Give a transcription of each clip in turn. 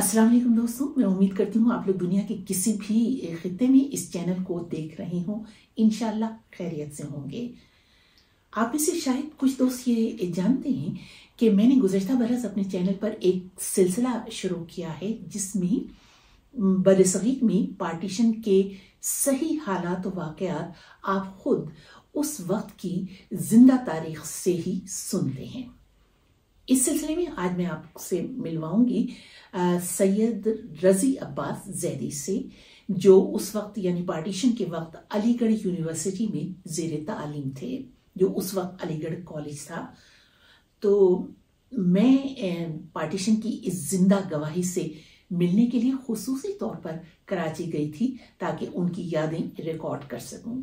अस्सलाम वालेकुम दोस्तों, मैं उम्मीद करती हूँ आप लोग दुनिया के किसी भी ख़ित्ते में इस चैनल को देख रहे हों, इंशाल्लाह खैरियत से होंगे। आप में से शायद कुछ दोस्त ये जानते हैं कि मैंने गुज़श्ता बरस अपने चैनल पर एक सिलसिला शुरू किया है जिसमें बरसगीर में पार्टीशन के सही हालात व वाक़यात आप ख़ुद उस वक्त की ज़िंदा तारीख से ही सुनते हैं। इस सिलसिले में आज मैं आपसे मिलवाऊंगी सैयद रजी अब्बास जैदी से, जो उस वक्त यानी पार्टीशन के वक्त अलीगढ़ यूनिवर्सिटी में ज़ेरे तालीम थे, जो उस वक्त अलीगढ़ कॉलेज था। तो मैं पार्टीशन की इस जिंदा गवाही से मिलने के लिए खुसूसी तौर पर कराची गई थी ताकि उनकी यादें रिकॉर्ड कर सकूं।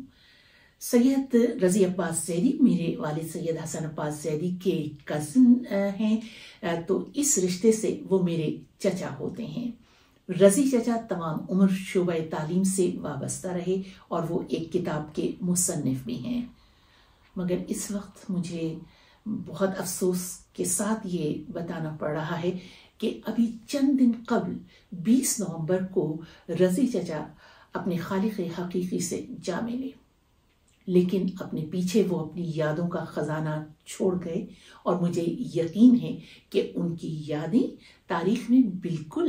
सैयद रजी अब्बास जैदी मेरे वालिद सैयद हसन अब्बास जैदी के कज़न हैं, तो इस रिश्ते से वो मेरे चचा होते हैं। रजी चचा तमाम उम्र शोबा तालीम से वाबस्ता रहे और वो एक किताब के मुसन्निफ भी हैं। मगर इस वक्त मुझे बहुत अफसोस के साथ ये बताना पड़ रहा है कि अभी चंद दिन कबल 20 नवंबर को रजी चचा अपने खालिक हकीकी से जा मिले, लेकिन अपने पीछे वो अपनी यादों का ख़जाना छोड़ गए और मुझे यकीन है कि उनकी यादें तारीख में बिल्कुल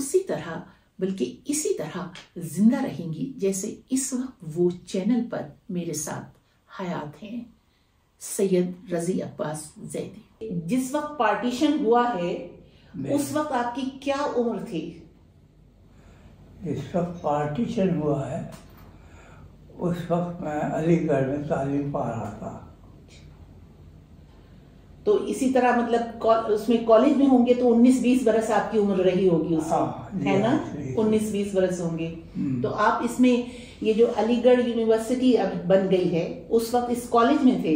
उसी तरह बल्कि इसी तरह ज़िंदा रहेंगी जैसे इस वक्त वो चैनल पर मेरे साथ हयात हैं। सैयद रजी अब्बास जैदी, जिस वक्त पार्टीशन हुआ है उस वक्त आपकी क्या उम्र थी? इस वक्त पार्टीशन हुआ है उस वक्त मैं अलीगढ़ में तालीम पा रहा था। तो इसी तरह मतलब उसमें कॉलेज में होंगे तो 19-20 बरस आपकी उम्र रही होगी उसमें, है ना? 19-20 बरस होंगे। तो आप इसमें ये जो अलीगढ़ यूनिवर्सिटी अब बन गई है उस वक्त इस कॉलेज में थे?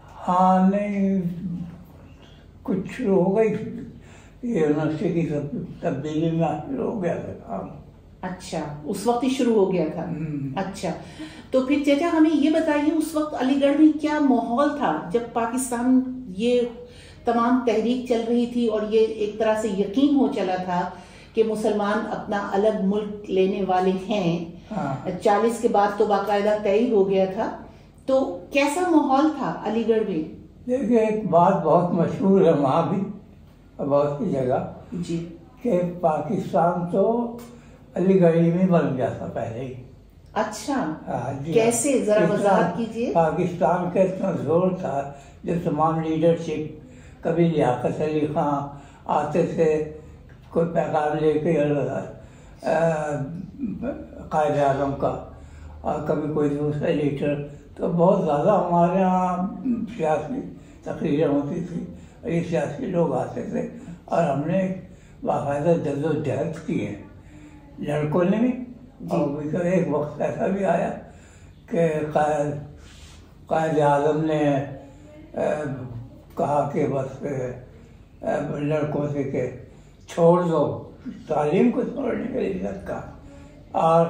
हाँ, नहीं कुछ हो गई यूनिवर्सिटी तब्दीली में हो गया था। अच्छा, उस वक्त ही शुरू हो गया था। अच्छा, तो फिर चाचा हमें ये बताइए उस वक्त अलीगढ़ में क्या माहौल था जब पाकिस्तान ये तमाम तहरीक चल रही थी और ये एक तरह से यकीन हो चला था कि मुसलमान अपना अलग मुल्क लेने वाले हैं। हाँ। 40 के बाद तो बाकायदा तय हो गया था। तो कैसा माहौल था अलीगढ़ में? देखिए, एक बात बहुत मशहूर है वहाँ भी बहुत सी जगह जी कि पाकिस्तान तो अलीगढ़ में बन गया था पहले ही। अच्छा, कैसे जरा वजाहत कीजिए। पाकिस्तान का इतना जोर था जो तमाम लीडरशिप, कभी लियाकत अली खां आते थे कोई पैगाम लेके कायदे आज़म का, और कभी कोई दूसरा लीडर। तो बहुत ज़्यादा हमारे यहाँ सियासी तकरीरें होती थी और ये सियासी लोग आते थे और हमने बाकायदा जद्दोजहद की है लड़कों ने भी। और एक वक्त ऐसा भी आया कि कायद आज़म ने कहा कि बस लड़कों से के छोड़ दो, तालीम को छोड़ने के लिए कहा, और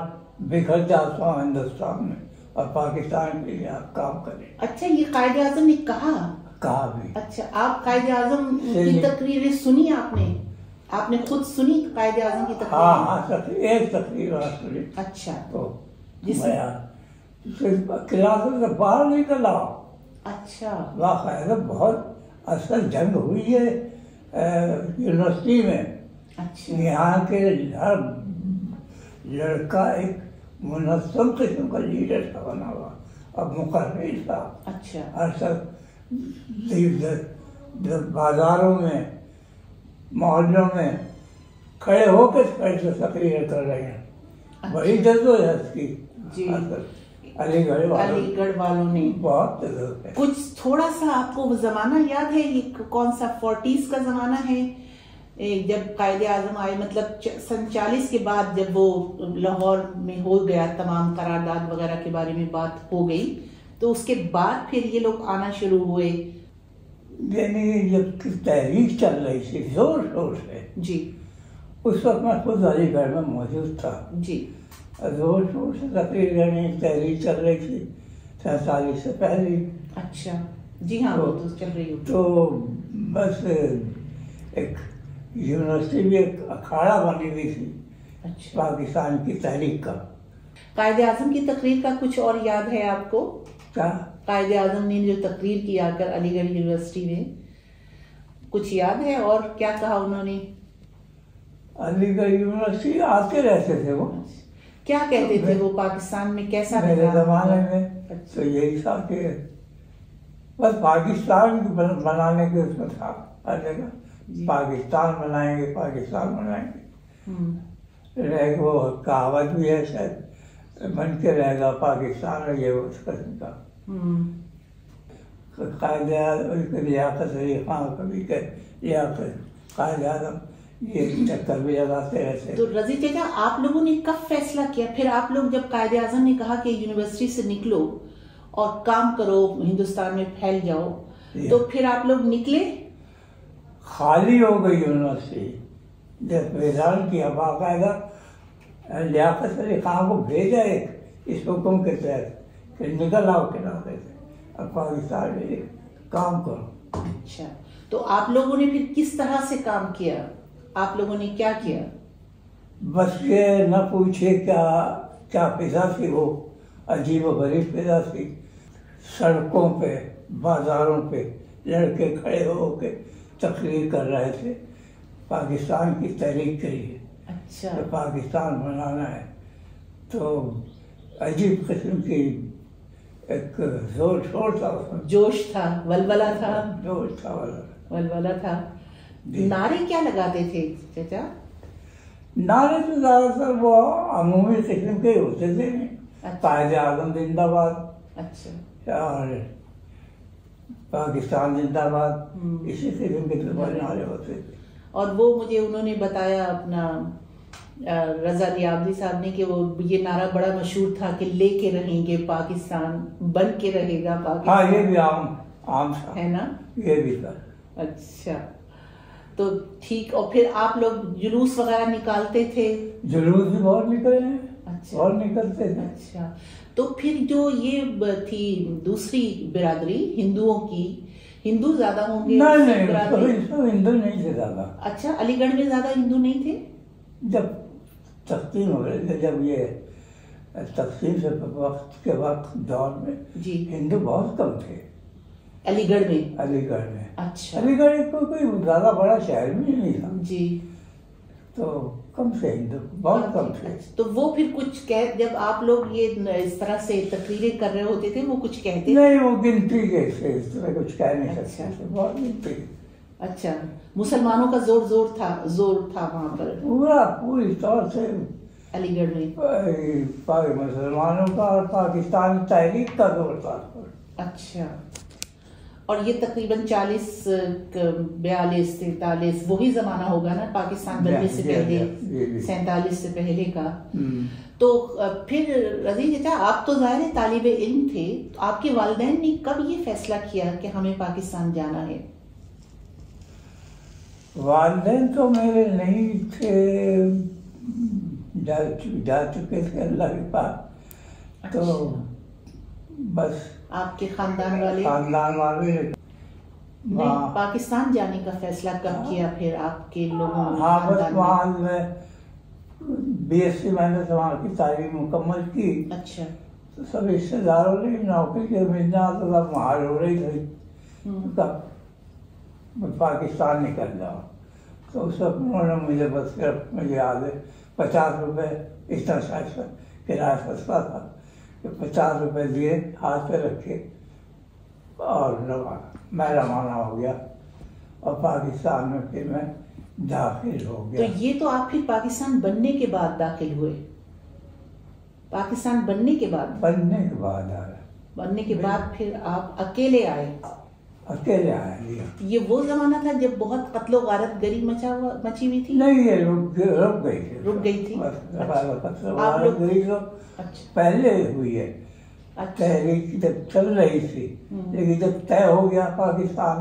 बिखर जाता हूँ हिंदुस्तान में और पाकिस्तान के लिए आप काम करें। अच्छा, ये कायद आज़म ने कहा भी। अच्छा, आप कायद आज़म की तकरीरें सुनी आपने खुद सुनी कायदे आज़म की तकरीर? हाँ हाँ, एक तकरीर सुनी। अच्छा, तो क्लास से बाहर निकला। अच्छा, वाकई बहुत असल जंग हुई है यूनिवर्सिटी में। अच्छा, यहाँ के हर लड़का एक मुनज़्ज़म किस्म का लीडर था बना हुआ और मुकर्रर था। अच्छा, हर सब बाजारों में मोहल्लों में खड़े होकर तकरीर कर रहे हैं। अच्छा। बड़ी जद्दोजहद की अलीगढ़ वालों ने बहुत जद्दोजहद। कुछ थोड़ा सा आपको ज़माना याद है, ये कौन सा 40s का ज़माना है जब कायदे आज़म आए? मतलब 47 के बाद जब वो लाहौर में हो गया, तमाम करारदाद वगैरह के बारे में बात हो गई, तो उसके बाद फिर ये लोग आना शुरू हुए। यानी जबकि तहरीक चल रही थी जोर शोर से जी, उस वक्त मैं खुद अलीगढ़ में मौजूद था जी। जोर शोर से तकरीबन तहरीक चल रही थी 47 से पहले। अच्छा जी, हाँ, तो चल रही हो। तो बस एक यूनिवर्सिटी में एक अखाड़ा बनी हुई थी अच्छा। पाकिस्तान की तहरीक का। कायदे आजम की तकरीर का कुछ और याद है आपको क्या? कायदे आजम ने जो तकरीर की आकर अलीगढ़ यूनिवर्सिटी में, कुछ याद है? और क्या कहा उन्होंने? अलीगढ़ यूनिवर्सिटी आते रहते थे वो अच्छा। क्या कहते थे वो? पाकिस्तान में कैसा मेरे जमाने में अच्छा। तो यही था कि बस पाकिस्तान बनाने के उसमें था हर जगह, पाकिस्तान बनाएंगे पाकिस्तान बनाएंगे। रह वो कहावत भी है शायद, बन के रहेगा पाकिस्तान, ये उस किस्म का। कायदे आज़म लियाकत अली खान कभी के लियाकत कायदे आज़म ये चक्कर भी लगाते रहते। तो रजी चाचा, आप लोगों ने कब फैसला किया फिर? आप लोग जब कायदे आज़म ने कहा कि यूनिवर्सिटी से निकलो और काम करो, हिंदुस्तान में फैल जाओ, तो फिर आप लोग निकले? खाली हो गई यूनिवर्सिटी। जब ऐलान किया बाकायदा लियाकत अली खान को भेजा एक इस हुक्म के तहत कि निकल आओ किनारे से अब पाकिस्तान में काम करो। अच्छा, तो आप लोगों ने फिर किस तरह से काम किया? आप लोगों ने क्या किया? बस ये न पूछे क्या क्या फिजा थी वो, अजीब गरीब फिजा थी। सड़कों पे बाजारों पे लड़के खड़े होके तकरीर कर रहे थे पाकिस्तान की तहरीक के लिए अच्छा। तो पाकिस्तान बनाना है, तो अजीब किस्म की एक जोर शोर था, जोश था, वलवला था, जोश था, वलवला था। नारे क्या लगाते थे चाचा? नारे तो ज़्यादातर वो अमूमी किस्म के होते थे अच्छा। कायदे आज़म जिंदाबाद अच्छा और पाकिस्तान जिंदाबाद, इसी किस्म के नारे होते थे। और वो मुझे उन्होंने बताया अपना रज़ा दियाबदी साहब ने कि वो ये नारा बड़ा मशहूर था कि लेके रहेंगे पाकिस्तान, बन के रहेगा पाकिस्तान। हाँ, ये भी आम है ना, ये भी था अच्छा। तो ठीक, और फिर आप लोग जुलूस वगैरह निकालते थे? जुलूस भी बहुत निकले अच्छा। और निकलते थे अच्छा। तो फिर जो ये थी दूसरी बिरादरी हिंदुओं की, हिंदू ज्यादा होंगे? हिंदू नहीं थे ज्यादा अच्छा। अलीगढ़ में ज्यादा हिंदू नहीं थे? जब तकसीम हो रहे थे, जब ये तकसीम से वक्त के वक्त दौर में जी हिंदू बहुत कम थे अलीगढ़ में। अलीगढ़ में अच्छा। अलीगढ़ कोई ज़्यादा बड़ा शहर भी नहीं था जी, तो कम से हिंदू बहुत कम थे अच्छा। तो वो फिर कुछ जब आप लोग ये इस तरह से तकरीरें कर रहे होते थे वो कुछ कहते नहीं? वो गिनती के इस तरह कुछ कह नहीं सकते, बहुत गिनती अच्छा। मुसलमानों का जोर था वहाँ पर पूरा पूरी तौर से अलीगढ़ में, मुसलमानों का और पाकिस्तान तहरीक का जोर था अच्छा। और ये तकरीबन 40, 42, 43 वही जमाना होगा ना पाकिस्तान बनने से पहले, 47 से पहले का। तो फिर रजी चाचा, आप तो जाहिर है तालिबे इल्म थे, तो आपके वालिदैन ने कब ये फैसला किया कि हमें पाकिस्तान जाना है? वालिदैन तो मेरे नहीं थे, जा चुके थे अल्लाह के पास। तो बस आपके खानदान वाले नहीं, पाकिस्तान जाने का फैसला कब किया फिर आपके लोगों ने? हाँ, बस वहाँ में BSc मैंने वहाँ की तालीम मुकम्मल की अच्छा। तो सब रिश्तेदारों ने नौकरी के मिलना तो सब महाल हो रही थी, पाकिस्तान निकल जाओ। तो सब उन्होंने मुझे बस सिर्फ मुझे याद है 50 रुपये इतना शायद किराया सस्ता था कि 50 रुपये दिए, हाथ पे रखे और मैं रवाना हो गया और पाकिस्तान में फिर मैं दाखिल हो गया। तो ये तो आप फिर पाकिस्तान बनने के बाद दाखिल हुए? पाकिस्तान बनने के बाद फिर आप अकेले आए? अकेले आया। ये वो जमाना था जब बहुत कत्लो गारत गरीब मची हुई थी? नहीं, ये रुक गई थी अच्छा। पहले हुई है अच्छा। तहरीक जब चल रही थी, लेकिन जब तय हो गया पाकिस्तान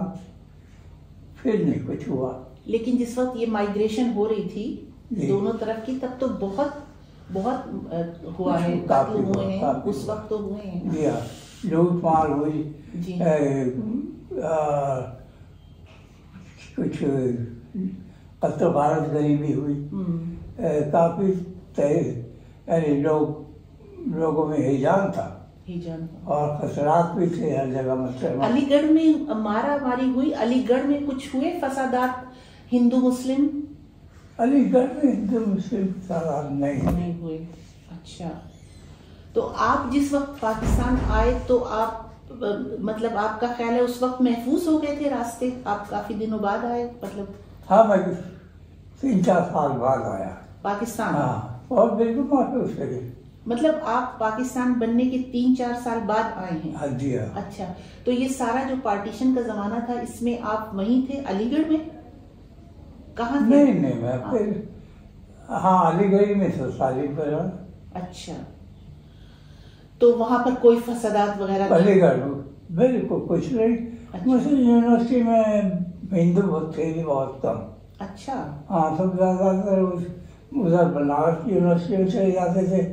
फिर नहीं कुछ हुआ। लेकिन जिस वक्त ये माइग्रेशन हो रही थी दोनों तरफ की, तब तो बहुत बहुत हुआ है, कत्ल हुए हैं उस वक्त तो हुए हैं, लूट मार हुई, कुछ तो भारत गरीबी हुई, काफ़ी यानी लोगों में हिजाम था और खसरात भी थे हर जगह। मुसलमान अलीगढ़ में मारा मारी हुई, अलीगढ़ में कुछ हुए फसादात हिंदू मुस्लिम? अलीगढ़ में हिंदू मुस्लिम फसादात नहीं हुए। अच्छा, तो आप जिस वक्त पाकिस्तान आए तो आप मतलब आपका ख्याल है उस वक्त महफूज हो गए थे रास्ते? आप काफी दिनों बाद आए मतलब? हाँ, मैं 3-4 साल बाद आया पाकिस्तान। हाँ, और बिल्कुल महफूज हो गए। मतलब आप पाकिस्तान बनने के 3-4 साल बाद आए हैं? हाँ जी हाँ। अच्छा, तो ये सारा जो पार्टीशन का जमाना था इसमें आप वहीं थे अलीगढ़ में? कहाँ थे? नहीं, मैं फिर हाँ अलीगढ़ में ससुराली पर। अच्छा, तो वहाँ पर कोई फसादात वगैरह? अलीगढ़ बिल्कुल कुछ नहीं। अच्छा। मुस्लिम यूनिवर्सिटी में हिंदू थे भी बहुत कम। अच्छा। हाँ, सब ज़्यादातर उधर बनारस यूनिवर्सिटी में चले जाते थे।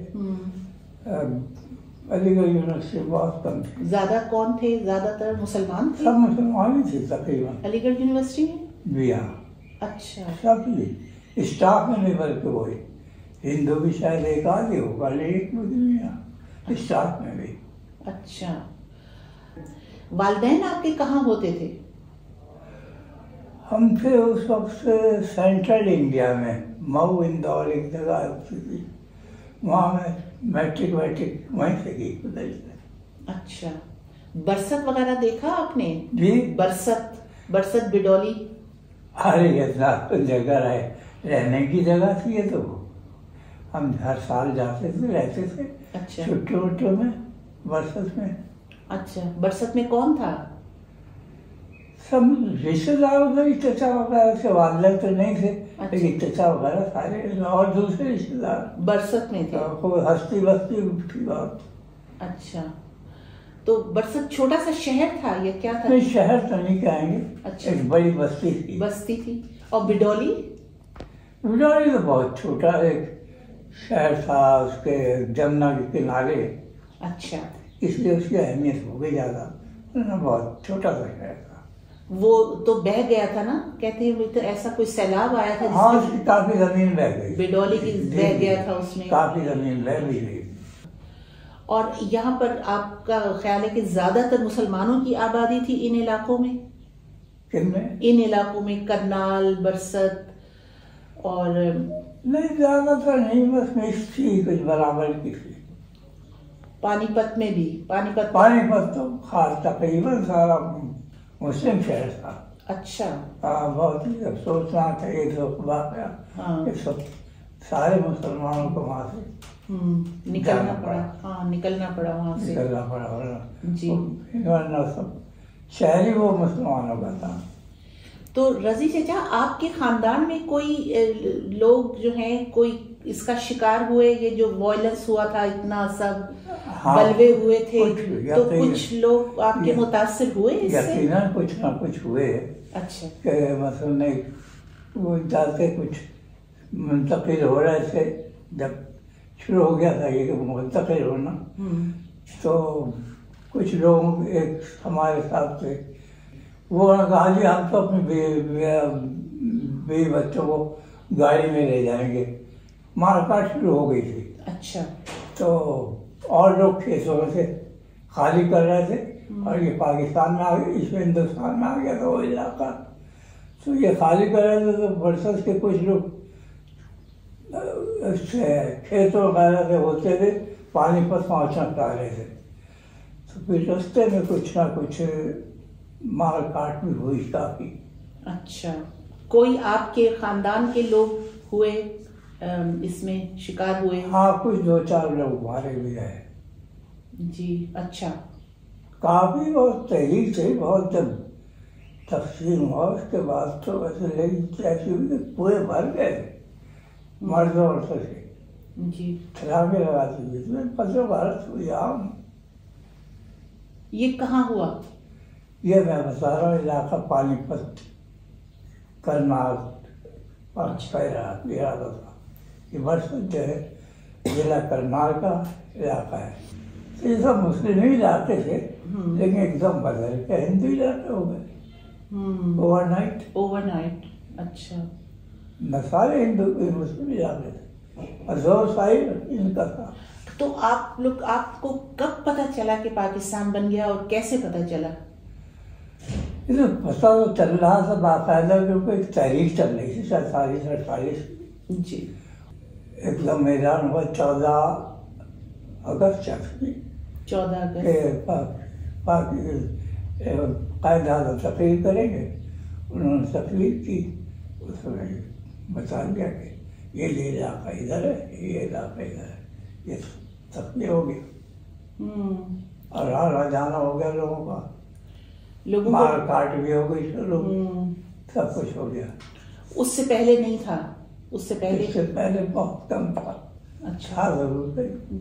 अलीगढ़ यूनिवर्सिटी बहुत कम थी। ज़्यादा कौन थे? ज़्यादातर मुसलमान थे? सब मुसलमान ही थे तकरीबन अलीगढ़ यूनिवर्सिटी में भी। हाँ। अच्छा, सब ही स्टाफ में नहीं बल्कि वही हिंदू भी शायद एक आदि होगा लेकिन साथ में भी। अच्छा, वालिदैन आपके कहाँ होते थे? हम थे उस वक्त सेंट्रल इंडिया में, मऊ इंदौर एक जगह होती थी, वहाँ मैं मैट्रिक वहीं से की। अच्छा, बरसत वगैरह देखा आपने? जी, बरसत बिडौली। अरे इतना तो जगह है, रहने की जगह थी ये तो, हम हर साल जाते थे, रहते थे। अच्छा, छुट्टियों में बरसत में। अच्छा, बरसत में कौन था? सब रिश्तेदार वगैरह, चचा वगैरह से वालद तो नहीं थे। अच्छा। लेकिन चचा वगैरह सारे और दूसरे रिश्तेदार बरसत में थे। हस्ती बस्ती की बात। अच्छा, तो बरसत छोटा सा शहर था या क्या था? नहीं, शहर तो नहीं कहेंगे। अच्छा, एक बड़ी बस्ती थी। और बिडौली तो बहुत छोटा एक शहर था, उसके जमुना के किनारे। अच्छा, इसलिए उसकी अहमियत हो गई ज़्यादा, ना बहुत छोटा सा शहर था। वो तो बह गया था ना, कहते हैं तो ऐसा कोई सैलाब आया था? हाँ, उसकी काफ़ी ज़मीन बह गई बिडौली की, बह गया था उसमें, काफ़ी ज़मीन बह भी गई। और यहाँ पर आपका ख्याल है कि ज़्यादातर मुसलमानों की आबादी थी इन इलाकों में? इन इलाकों में करनाल, बरसत और नहीं, ज़्यादातर नहीं, बस मिक्स थी, कुछ बराबर की थी। पानीपत में भी? पानीपत तो खास तकरीबन सारा मुस्लिम शहर था। अच्छा। बहुत ही अफसोसना था ये जो वाक़या। हाँ, सारे मुसलमानों को वहाँ से निकलना पड़ा। हाँ, निकलना पड़ा वहाँ से। जी, वरना सब शहर ही वो मुसलमानों का था। तो रजी चाचा, आपके ख़ानदान में कोई लोग जो हैं कोई इसका शिकार हुए, ये जो वायलेंस हुआ था इतना सब? हाँ, बलवे हुए थे तो कुछ लोग आपके मुतासिर हुए इससे? यकीनन कुछ ना कुछ हुए। अच्छा, मतलब नहीं वो जाते कुछ मुंतकिल हो रहे थे, जब शुरू हो गया था ये मुंतकिल होना, तो कुछ लोग एक हमारे साथ थे, वो कहा जी हम तो अपने बे बच्चों को गाड़ी में ले जाएंगे। मारकाट शुरू हो गई थी। अच्छा, तो और लोग खेतों में से खाली कर रहे थे और ये पाकिस्तान में आ गए, इसमें हिंदुस्तान में आ गया था वो इलाका, तो ये खाली कर रहे थे। तो बरसत के कुछ लोग खेतों वगैरह से होते थे, पानी पर पहुँचना चाह रहे थे, तो फिर रास्ते में कुछ ना कुछ मार काट भी हुई काफी। अच्छा, कोई आपके खानदान के लोग हुए इसमें शिकार हुए? हाँ, कुछ 2-4 लोग मारे भी गए जी। अच्छा, काफी बहुत तहरीर से बहुत जब तकसीम हुआ उसके बाद तो वैसे लेकिन पूरे भर गए मर्दों औरतों से जी, खराबे लगा दी जिसमें पसो भारत हुई आम। ये कहाँ हुआ? ये मैं बता रहा हूँ इलाका पानीपत करनाल इरादा था, ये बरसत जो है जिला करनाल का इलाका है। तो ये सब मुस्लिम ही इलाके थे लेकिन एकदम बदल के हिंदू इलाके हो गए ओवरनाइट। अच्छा, मैं सारे हिंदू यूनिवर्सिटी में जा रहे थे और जोर साहिब इनका था। तो आप लोग, आपको कब पता चला कि पाकिस्तान बन गया और कैसे पता चला? तो पता तो चल रहा था बाकायदा, क्योंकि एक तहरीक चल रही थी 47-48 जी। एकदम मैदान हुआ 14 अगस्त चक्की 14 अगस्त कायद-ए-आज़म तकरीर करेंगे, उन्होंने तकरीर की। उसमें बता दिया कि ये इलाका इधर है, ये इलाका इधर है, ये तकरीर हो गया और आ जाना हो गया लोगों का, मार काट भी हो गई, सब कुछ हो गया। उससे पहले नहीं था? उससे पहले बहुत कम था। अच्छा, जरूर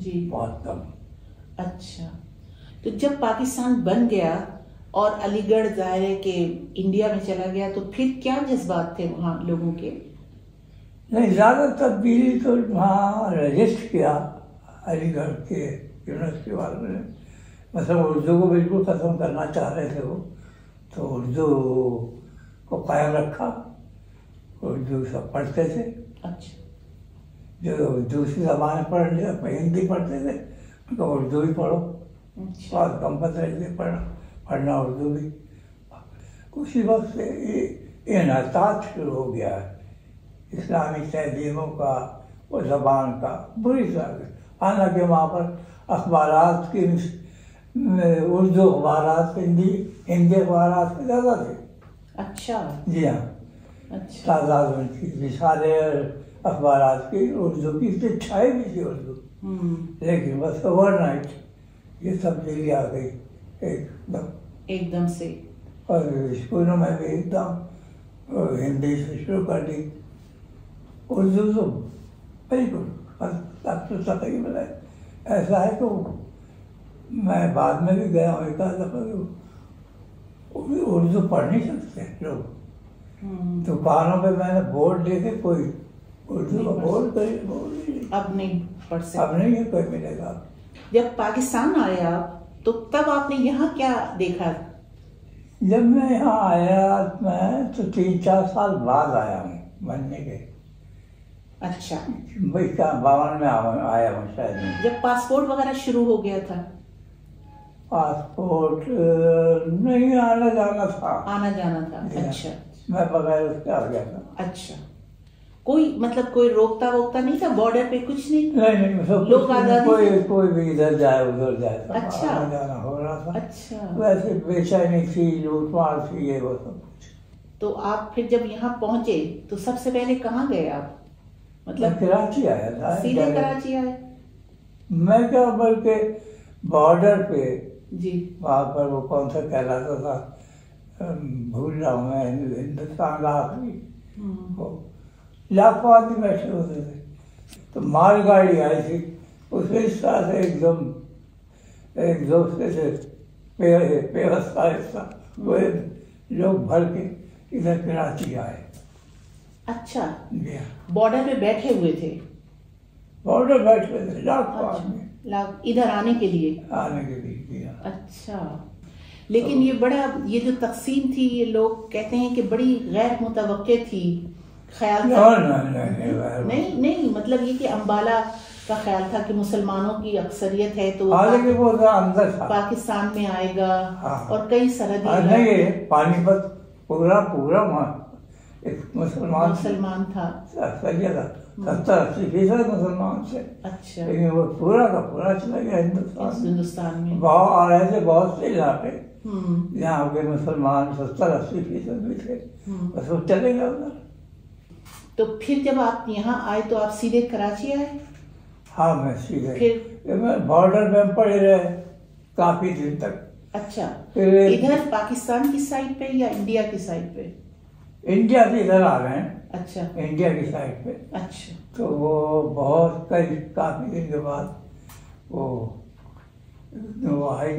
जी, बहुत कम। अच्छा, तो जब पाकिस्तान बन गया और अलीगढ़ दायरे के इंडिया में चला गया तो फिर क्या जज्बात थे वहाँ लोगों के? नहीं, ज्यादा तब्दीली तो वहाँ रजिस्ट किया अलीगढ़ के यूनिवर्सिटी वालों ने, मतलब उर्दू को बिल्कुल ख़त्म करना चाह रहे थे वो, तो उर्दू को कायम रखा, उर्दू सब पढ़ते थे। अच्छा, जो दूसरी जबान पढ़ लिया, हिंदी पढ़ते थे उनको उर्दू भी पढ़ो, बहुत कम पत्र पढ़ना उर्दू भी। उसी वक्त से इनहतात शुरू हो गया है इस्लामी तहजीबों का और जबान का बुरी तरह। हालांकि वहाँ पर अखबारात की उर्दू अखबार, हिंदी अखबार ज़्यादा थे। अच्छा जी हाँ। अच्छा, तादाद उनकी सारे अखबार की उर्दू की इतनी छाई भी थी उर्दू, लेकिन बस ओवरनाइट ये तब्दीली आ गई एकदम एकदम से। और स्कूलों में भी एकदम हिंदी से शुरू कर दी, उर्दू तो बिल्कुल तकरीबन ऐसा है। तो मैं बाद में भी गया हूँ, एक आधा उर्दू पढ़ नहीं सकते लोग, दुकानों पे मैंने बोर्ड देखे, कोई उर्दू का बोर्ड अब नहीं पढ़ सकते, अब नहीं है कोई मिलेगा। जब पाकिस्तान आए आप तो तब आपने यहाँ क्या देखा? जब मैं यहाँ आया मैं तो 3-4 साल बाद आया हूँ बनने के। अच्छा, भाई 52 में आया हूँ शायद, जब पासपोर्ट वगैरह शुरू हो गया था। पासपोर्ट नहीं, आना जाना था, आना जाना था। अच्छा, मैं बगैर उसके आ गया था। अच्छा, कोई मतलब कोई रोकता वोकता नहीं था बॉर्डर पे? कुछ नहीं, नहीं, नहीं लोग आजाद, कोई भी इधर जाए उधर जाए। अच्छा, आना जाना हो रहा था। अच्छा, वैसे बेचैनी थी, लूटमार थी, ये वो सब कुछ। तो आप फिर जब यहाँ पहुँचे तो सबसे पहले कहाँ गए आप? मतलब कराची आया था, सीधे कराची आया। मैं क्या, बल्कि बॉर्डर पे जी, वहाँ पर वो कौन सा कहलाता था, भूल रहा हूँ मैं, हिंदुस्तान लाखों आदमी बैठे होते थे। तो मालगाड़ी आई थी, उसके इस तरह से एकदम एक दोस्त से पेवस्ता हिस्सा वो लोग भर के इधर कराची आए। अच्छा, बॉर्डर पे बैठे हुए थे? बॉर्डर बैठे हुए थे लाखों आदमी इधर आने के लिए किया। अच्छा, लेकिन तो, ये बड़ा, ये जो तकसीम थी ये लोग कहते हैं कि बड़ी गैर मुतवक्के थी। ख्याल था नहीं मतलब ये कि अम्बाला का ख्याल था कि मुसलमानों की अक्सरियत है तो वो अंदर था, पाकिस्तान में आएगा। और कई सरहदी, पानीपत पूरा मुसलमान था, 70-80% मुसलमान थे। अच्छा, लेकिन वो पूरा का पूरा चला गया हिंदुस्तान में। और ऐसे बहुत से इलाके यहाँ के मुसलमान 70-80% भी थे, बस वो चले गए उधर। तो फिर जब आप यहाँ आए तो आप सीधे कराची आए? हाँ, मैं सीधे, फिर बॉर्डर में पड़े रहे काफी दिन तक। अच्छा, फिर इधर पाकिस्तान की साइड पे या इंडिया की साइड पे? इंडिया से इधर आ रहे हैं। अच्छा, इंडिया की साइड पे। अच्छा, तो वो बहुत काफी दिन के बाद वो आई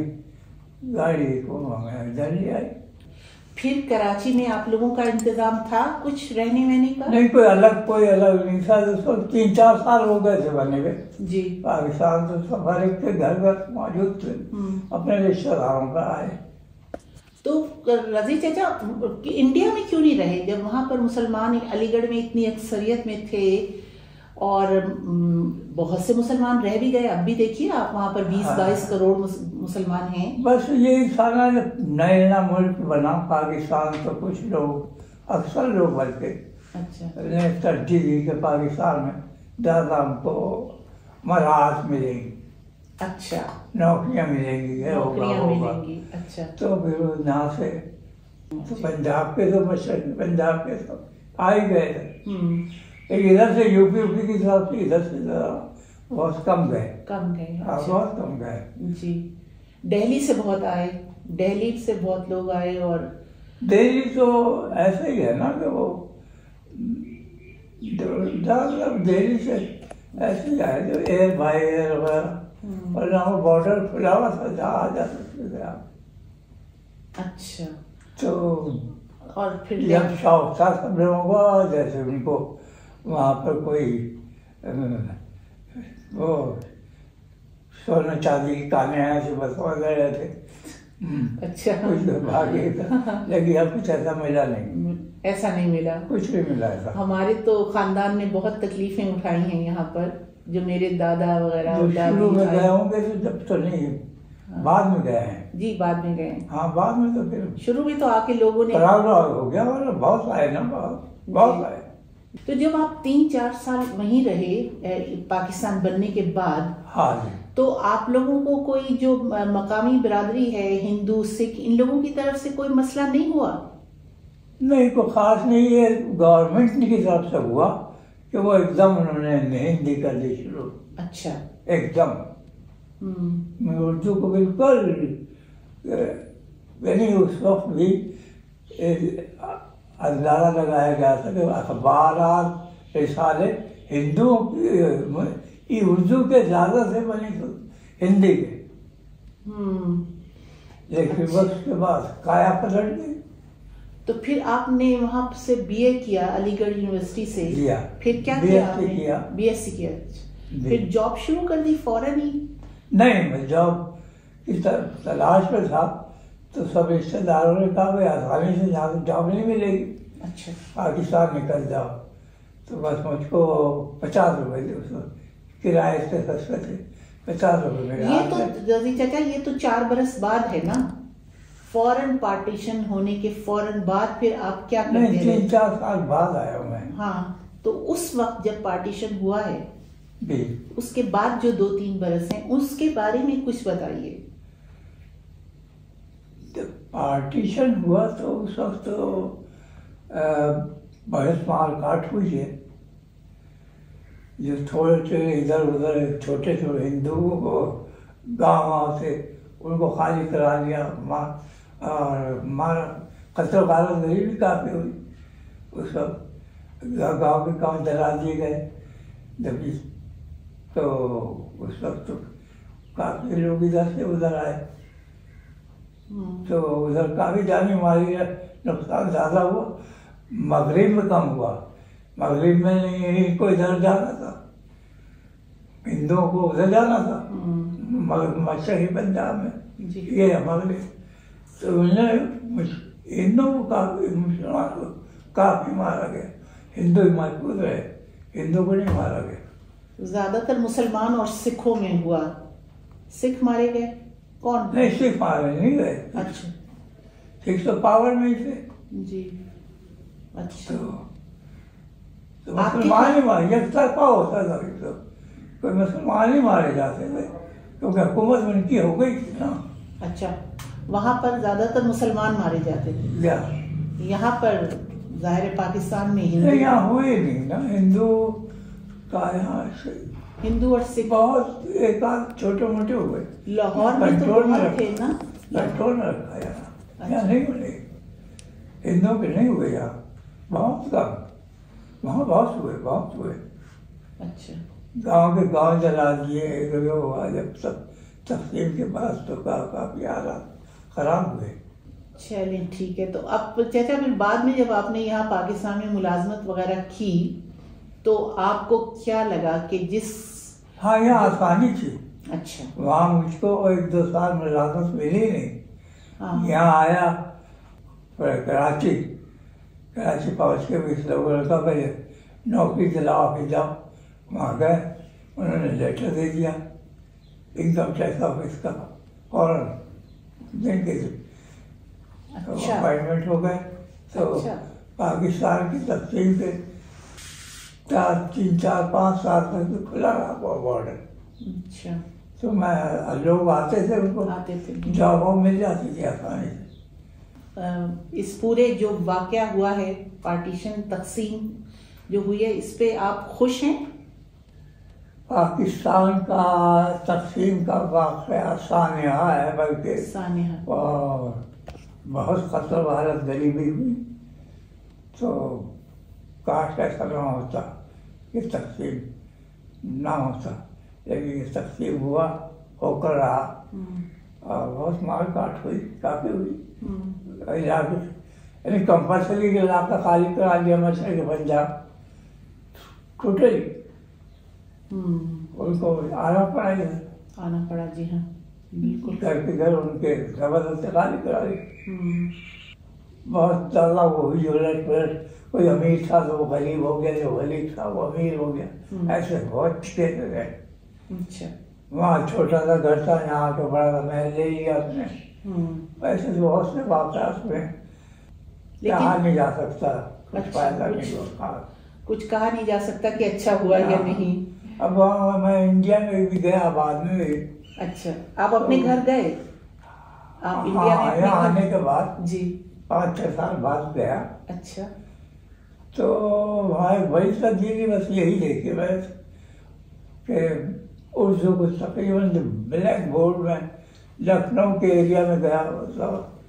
गाड़ी को जल्दी आई। फिर कराची में आप लोगों का इंतजाम था कुछ रहने वहने का? नहीं, कोई अलग नहीं था। तो 3-4 साल हो गए थे बने हुए जी। पाकिस्तान तो सब हर एक के घर मौजूद थे, अपने रिश्तेदारों का आए। तो रजी चाचा कि इंडिया में क्यों नहीं रहे जब वहाँ पर मुसलमान अलीगढ़ में इतनी अक्सरियत में थे और बहुत से मुसलमान रह भी गए। अब भी देखिए आप वहाँ पर 20-22 करोड़ मुसलमान हैं। बस ये सारा नया नया मुल्क बना पाकिस्तान, तो कुछ लोग अक्सर लोग बल्कि तरजीह दी कि पाकिस्तान में ज़्यादा हमको मराहत मिलेगी, अच्छा नौकरियाँ मिलेंगी, होगा। अच्छा तो फिर यहाँ से पंजाब के तो पंजाब के सब आ ही गए, लेकिन इधर से यूपी की तरफ से इधर से बहुत कम गए। अच्छा। बहुत कम गए जी। दिल्ली से बहुत आए, दिल्ली से बहुत लोग आए। और दिल्ली तो ऐसा ही है ना कि वो दिल्ली से ऐसे ही आए जो एयर बाई एयर वगैरह, और यहाँ बॉर्डर खुला हुआ था जहाँ आ जा सकते थे आप। अच्छा तो और फिर जब शौक था सब लोगों को, जैसे उनको वहाँ पर कोई वो सोना चांदी की काने ऐसे बस वगैरह थे। अच्छा कुछ भाग्य था, लेकिन अब कुछ ऐसा मिला नहीं, कुछ नहीं मिला ऐसा। हमारे तो खानदान में बहुत तकलीफें उठाई हैं यहाँ पर, जो मेरे दादा वगैरह शुरू में गए होंगे तो जब तो नहीं, बाद में गए हैं जी, बाद में गए हैं। हाँ बाद में, तो फिर शुरू में तो आके लोगों ने हो गया और बहुत आए ना, बहुत आए। तो जब आप 3-4 साल वहीं रहे पाकिस्तान बनने के बाद, हाँ तो आप लोगों को कोई जो मकामी बिरादरी है हिंदू सिख इन लोगों की तरफ से कोई मसला नहीं हुआ? नहीं कोई ख़ास नहीं, ये गवर्नमेंट की तरफ से हुआ कि वो एकदम उन्होंने हिंदी कर दी शुरू। अच्छा एकदम उर्दू को बिल्कुल, यानी उस वक्त भी अंदाजा लगाया गया था कि अखबारात रिसाले हिंदुओं की उर्दू के ज़्यादा से बने हिंदी के, लेकिन बस के बाद काया पलट गई। तो फिर आपने वहाँ से बीए किया अलीगढ़ यूनिवर्सिटी से, फिर क्या किया आपने? बीएससी किया। फिर जॉब शुरू कर दी फौरन ही? नहीं मैं जॉब की तलाश पर था, तो सब रिश्तेदारों ने कहा भाई आसानी से जॉब नहीं मिलेगी। अच्छा पाकिस्तान निकल जाओ, तो बस मुझको 50 रुपए थे उसमें, किराए से सस्ते थे 50 रुपये में। ये तो रजी चाचा ये तो 4 बरस बाद है ना, फौरन पार्टीशन होने के फौरन बाद फिर आप क्या करते हैं? 3-4 साल बाद आया हूँ मैं। हाँ तो उस वक्त जब पार्टीशन हुआ है उसके बाद जो 2-3 बरस हैं उसके बारे में कुछ बताइए। पार्टीशन हुआ तो उस वक्त तो बहस मारकाट हुई है, जो थोड़े थोड़े इधर उधर छोटे छोटे हिंदुओं को गाँव से उनको खाली करा दिया, मार कत्ल वारत भी काफ़ी हुई उस वक्त, गाँव के गाँव जला दिए गए। जब तो उस वक्त तो काफ़ी लोग इधर से उधर आए, तो उधर काफ़ी जानी माली नुकसान ज़्यादा हुआ। मगरिब में कम हुआ, मगरिब में नहीं कोई इधर जाना था, हिंदुओं को उधर जाना था मशरक़ी पंजाब में, ये है मगरिब। तो उन्हें हिंदुओं को काफ़ी मुसलमान को काफ़ी मारा गया, हिंदू मजबूत रहे, हिंदू को नहीं मारा गया। ज़्यादातर मुसलमान और सिखों में हुआ, सिख मारे गए कौन? नहीं सिख मारे नहीं गए। अच्छा सिख तो पावर में थे जी। अच्छा तो मुसलमान ही मारे, यकसर पाव होता था, तो कोई मुसलमान ही मारे जाते थे क्योंकि हुकूमत उनकी हो गई थी ना। अच्छा वहाँ पर ज़्यादातर मुसलमान मारे जाते थे, यहाँ पर ज़ाहिर पाकिस्तान में हिंदू यहाँ हुए नहीं ना, हिंदू का यहाँ हिंदू और सिख बहुत एक आध छोटे मोटे हो गए। लाहौर में तो थे ना, कंट्रोल में रखा यहाँ, यहाँ नहीं हुए हिंदुओं के, नहीं हुए यहाँ बहुत कम, वहाँ बहुत हुए। अच्छा गांव के गांव जला दिए, जब सब तकसीम के पास तो काफ़ी हालात ख़राब हुए। चलिए ठीक है, तो अब चाचा फिर बाद में जब आपने यहाँ पाकिस्तान में मुलाजमत वगैरह की तो आपको क्या लगा कि जिस हाँ यहाँ आसानी थी। अच्छा वहाँ मुझको 1-2 साल मुलाजमत मिली नहीं, यहाँ आया कराची पहुँच के भी लड़का भाई नौकरी दिलाओ फिर जाओ, वहाँ गए, उन्होंने लेटर दे दिया इनकम टैक्स ऑफिस का, और दिन के अपॉइंटमेंट हो गए। तो पाकिस्तान की तकसीम से 4-5 साल तक तो खुला रहा हुआ बॉर्डर। अच्छा, तो मैं लोग आते थे, उनको जॉबों मिल जाती थी आसानी से। इस पूरे जो वाकया हुआ है, पार्टीशन तकसीम जो हुई है, इस पे आप खुश हैं? पाकिस्तान का तकसीम का वाकया सानहा है, बल्कि सानहा, और बहुत खतर हालत गरीबी हुई। तो काश ऐसा ना होता कि तकसीम ना होता, लेकिन ये तकसीम हुआ, होकर रहा, और बहुत मार काट हुई, काफ़ी हुई। इलाके यानी कंपल्सरी इलाका खाली करा दिया मशरक़ पंजाब टोटली, उनको आना पड़ा जी, आना पड़ा जी, हाँ बिल्कुल, घर के घर उनके जबरदस्ती खाली करा दी। बहुत ज़्यादा वो हुई उलट पलट, कोई अमीर था तो वो गरीब हो गया, जो गरीब था वो अमीर हो गया, ऐसे बहुत चीज़ें गए। अच्छा, वहाँ छोटा सा घर था, यहाँ आके बड़ा था, मैं ले लिया उसने, वैसे तो बहुत से वापस में कहा नहीं जा सकता, कुछ फायदा नहीं होगा, कुछ कहा नहीं जा सकता कि अच्छा हुआ या नहीं। अब वहाँ मैं इंडिया में भी गया, बाद में भी। अच्छा, आप अपने घर गए? आप इंडिया में यहाँ आने के बाद जी 5-6 साल बाद गया। अच्छा, तो वहाँ बड़ी तब्दीली बस यही देखी बस कि उर्दू को तकरीबन ब्लैक बोर्ड में, लखनऊ के एरिया में गया मतलब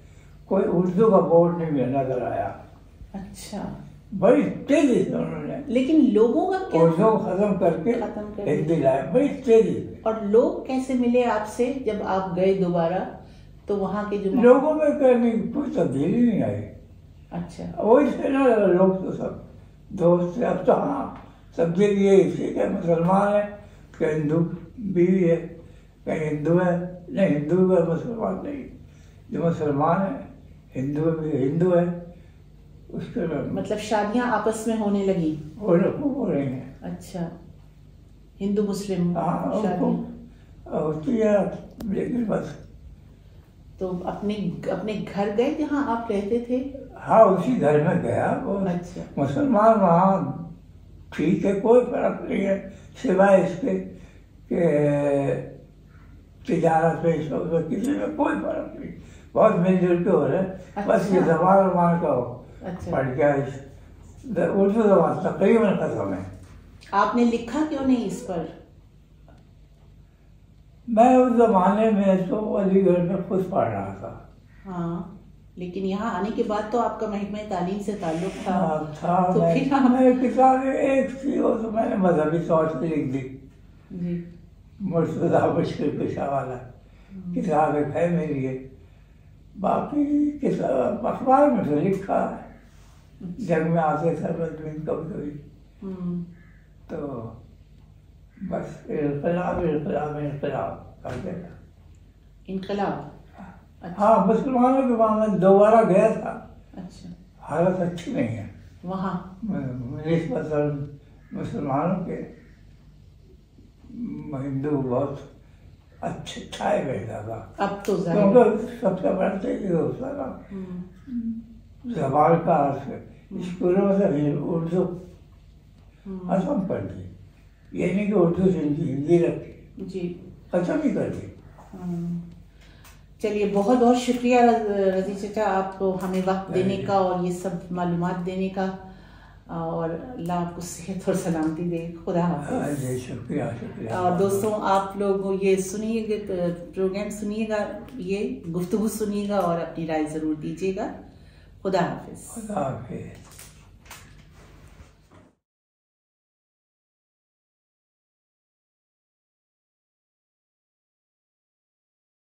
कोई उर्दू का बोर्ड नहीं मिलना कराया। अच्छा, बड़ी तेजी से उन्होंने, लेकिन लोगों का क्या, उर्दू को खत्म करके हिंदी लाए, बड़ी तेजी। और लोग कैसे मिले आपसे जब आप गए दोबारा? तो वहाँ के जो लोगों में कोई तब्दीली नहीं आई। अच्छा, वही थे ना लोग, तो सब दोस्त थे। अब तो हाँ तब्दीली यही थी कि मुसलमान है, कहीं हिंदू बीवी है, कहीं हिंदू है नहीं, हिंदू है मुसलमान नहीं, जो मुसलमान है हिंदू है, उसके मतलब शादियां आपस में होने लगी, हो रही हैं। अच्छा, हिंदू मुस्लिम होती है, लेकिन बस। तो अपने घर गए जहाँ आप रहते थे? हाँ, उसी घर में गया। अच्छा, मुसलमान वहाँ ठीक है, कोई फर्क नहीं है, सिवाय इसके कि तिजारत में, किसी में कोई फर्क नहीं, बहुत मिलजुल के हो रहे हैं। अच्छा, बस ये जबान वहाँ का हो। अच्छा, पढ़ गया उर्दू जबान तकरीबन खत्म है। आपने लिखा क्यों नहीं इस पर? मैं उस जमाने में तो अलीगढ़ में खुद पढ़ रहा था। हाँ, लेकिन यहाँ आने के बाद तो आपका महकमा तालीम से ताल्लुक था। था, तो फिर हमें किताब एक थी, वो तो मैंने मजहबी तौर से लिख दी जी, मुर्तज़ा मुश्किल पेशा वाला किताब एक है मेरी है, बाकी किताब अखबार में तो लिखा है, जंग में आते थे कभी कभी। तो बस इनकलाब कर देना, इनकलाब। हाँ, मुसलमानों के वहाँ मैं दोबारा गया था। अच्छा, हालत अच्छी नहीं है वहाँ मुसलमानों के, हिंदू बहुत अच्छे छाए बैठा था। अब तो सबसे बड़ा होता जबान का स्कूलों में उर्दू असम कर दी, ये नहीं कि उर्दू से हिंदी रखी जी, खत्म ही कर दी। चलिए, बहुत बहुत शुक्रिया रजी चाचा, आपको हमें वक्त देने का और ये सब मालूमात देने का, और अल्लाह आपको सेहत और सलामती दे। खुदा हाफ़िज़। शुक्रिया, शुक्रिया। और दोस्तों, आप लोग ये सुनिएगा, प्रोग्राम सुनिएगा, ये गुफ्तगू सुनिएगा, और अपनी राय ज़रूर दीजिएगा। खुदा हाफ़िज़।